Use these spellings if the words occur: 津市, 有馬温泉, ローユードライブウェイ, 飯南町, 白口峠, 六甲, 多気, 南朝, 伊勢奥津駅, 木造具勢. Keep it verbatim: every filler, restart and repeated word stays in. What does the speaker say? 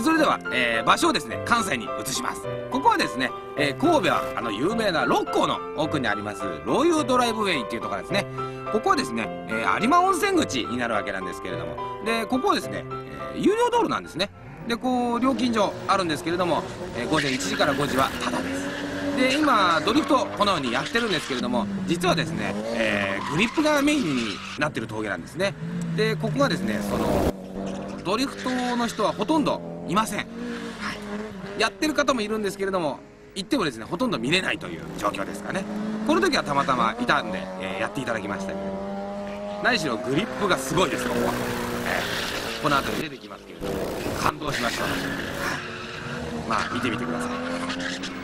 それでは、えー、場所をですね関西に移します。ここはですね、えー、神戸はあの有名な六甲の奥にありますローユードライブウェイっていうところですね。ここはですね、えー、有馬温泉口になるわけなんですけれども、でここはですね、えー、有料道路なんですね。でこう料金所あるんですけれども、えー、ごぜんいちじからごじはタダです。で今ドリフトこのようにやってるんですけれども、実はですね、えー、グリップがメインになってる峠なんですね。でここがですねそのドリフトの人はほとんどいません、はい、やってる方もいるんですけれども行ってもですねほとんど見れないという状況ですかね。この時はたまたまいたんで、えー、やっていただきましたけど、何しろグリップがすごいです。ここは、えー、この後に出てきますけれども感動しました。まあ見てみてください。